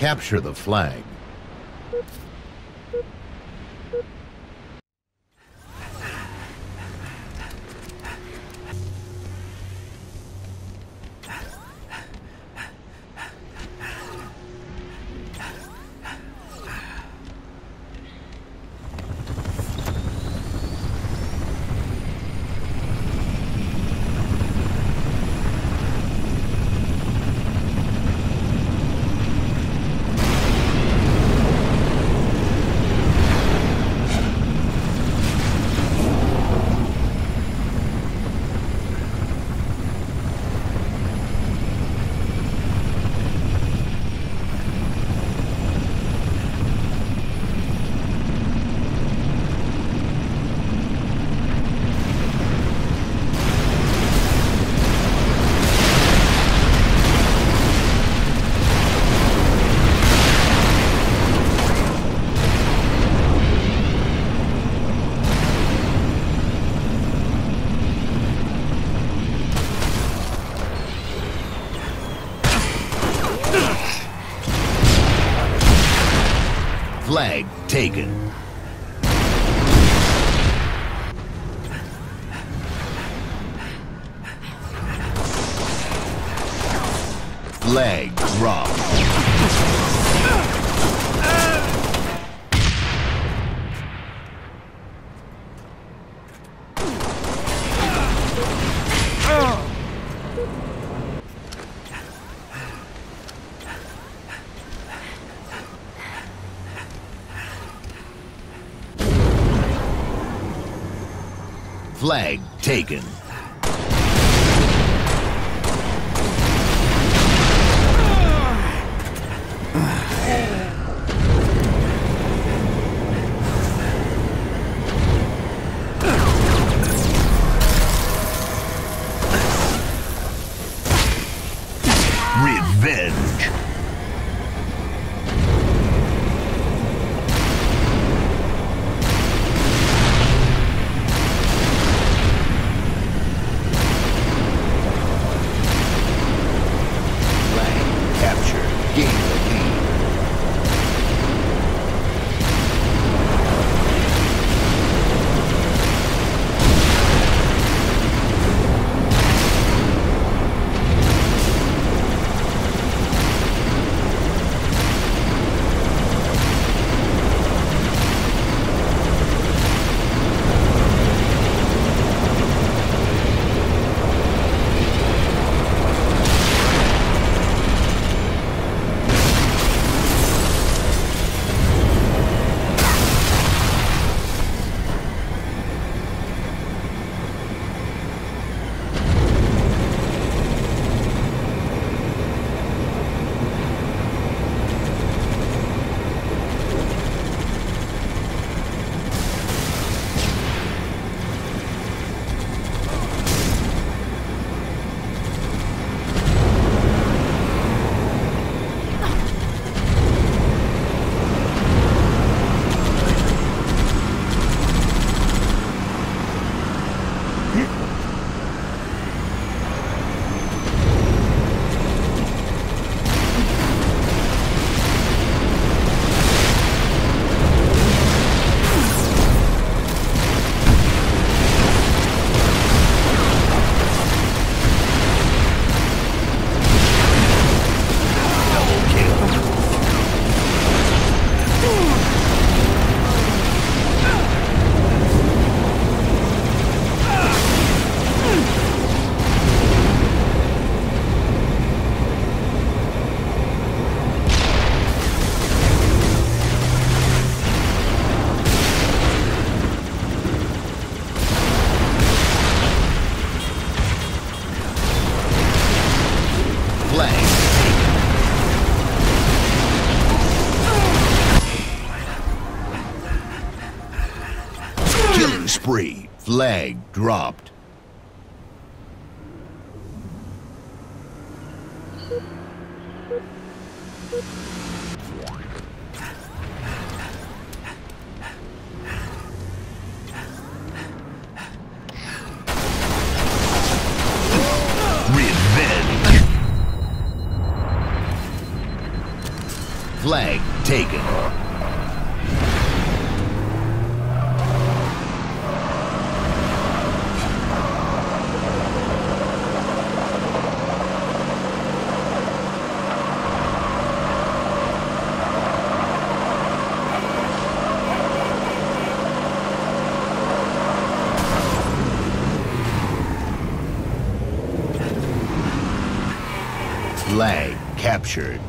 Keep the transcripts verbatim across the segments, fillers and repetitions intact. Capture the flag. Flag taken. Flag dropped. Flag taken. Revenge. Killing spree. Flag dropped. Revenge. Flag taken. Flag captured.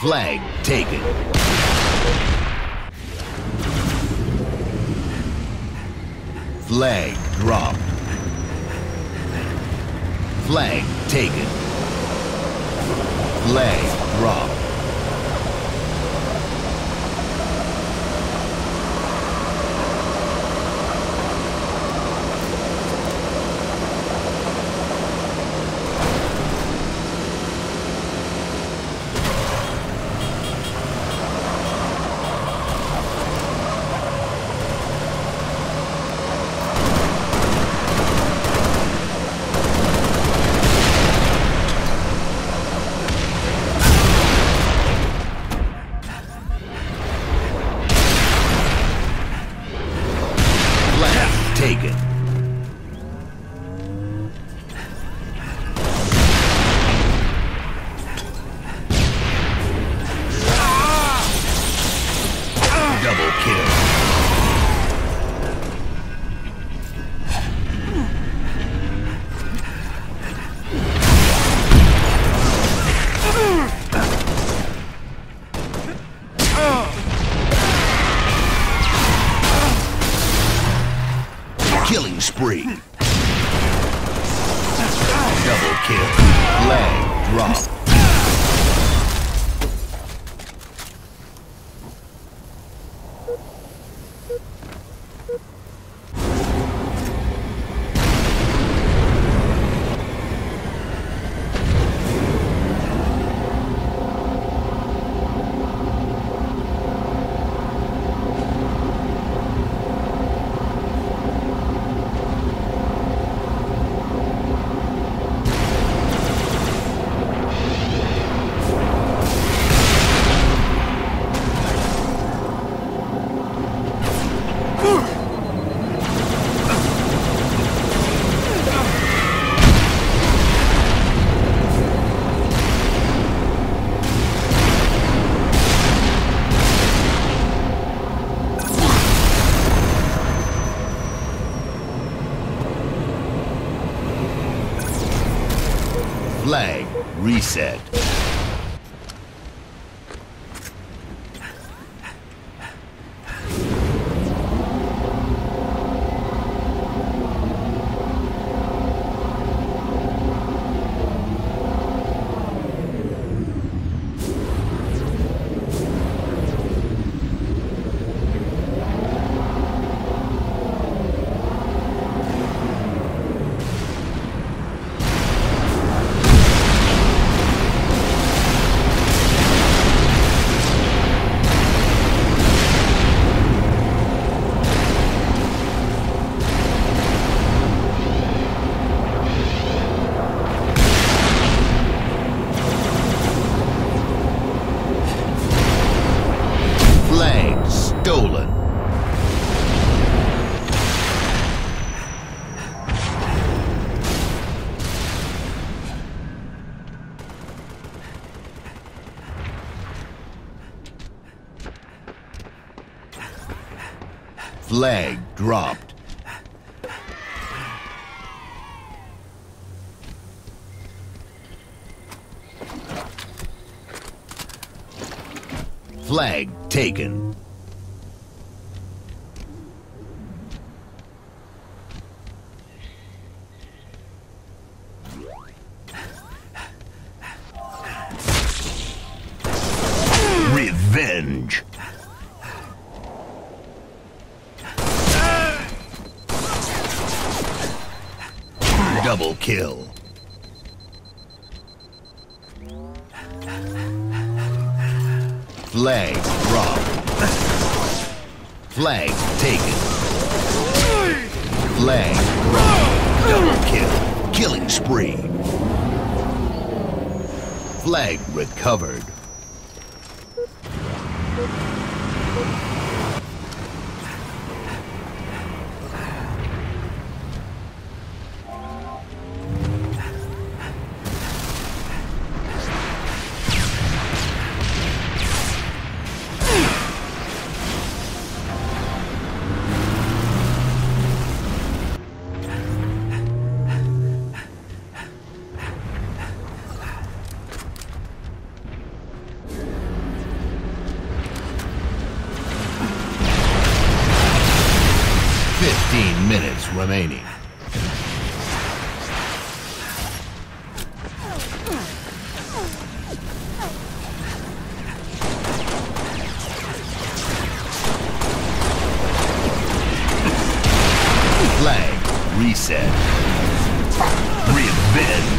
Flag taken. Flag dropped. Flag taken. Flag dropped. Taken. Double kill. Killing spree. Double kill. Flag dropped. Flag reset. Stolen. Flag dropped. Flag taken. Revenge. Double kill. Flag dropped. Flag taken. Flag dropped. Double kill. Killing spree. Flag recovered. remaining. Flag reset. Reinvent.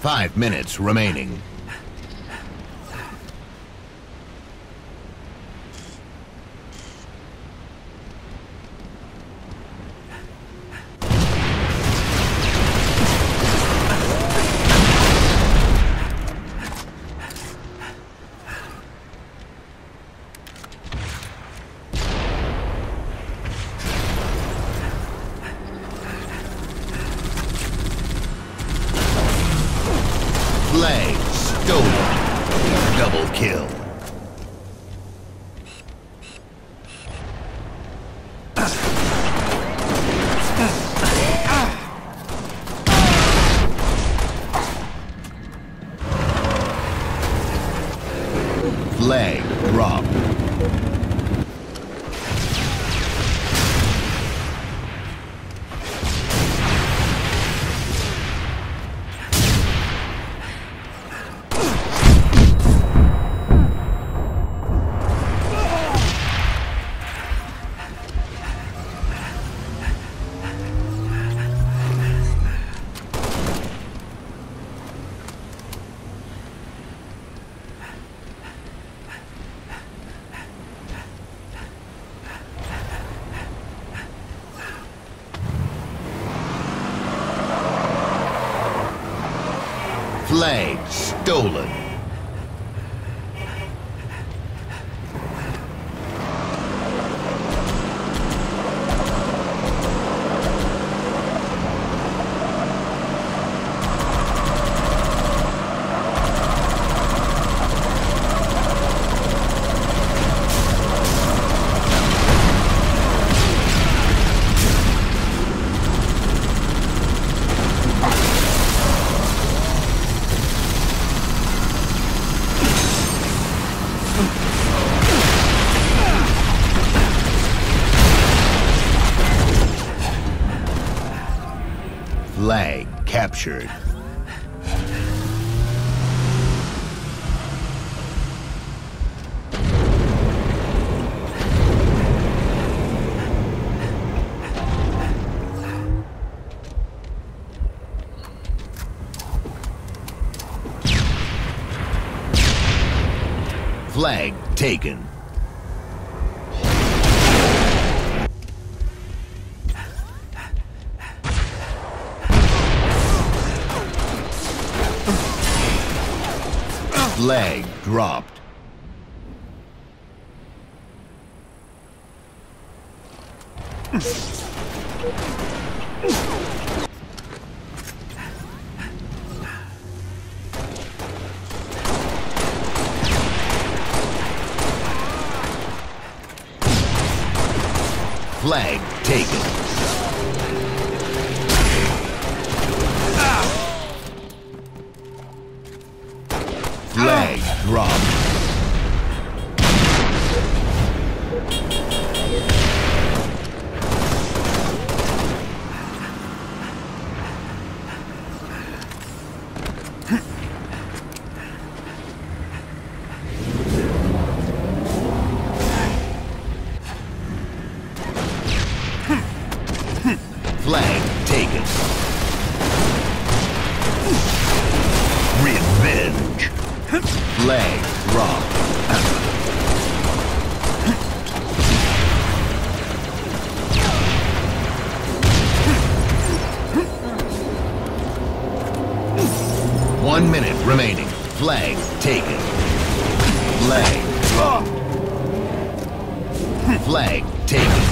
Five minutes remaining. Double kill. Leg drop. Flag stolen. Flag captured. Flag taken. Flag dropped. Flag taken. Flag drop. Flag taken. Revenge. Flag drop. One minute remaining. Flag taken. Flag drop. Flag taken.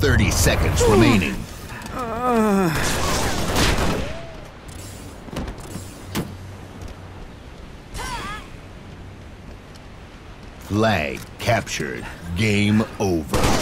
Thirty seconds remaining. Uh. Flag captured. Game over.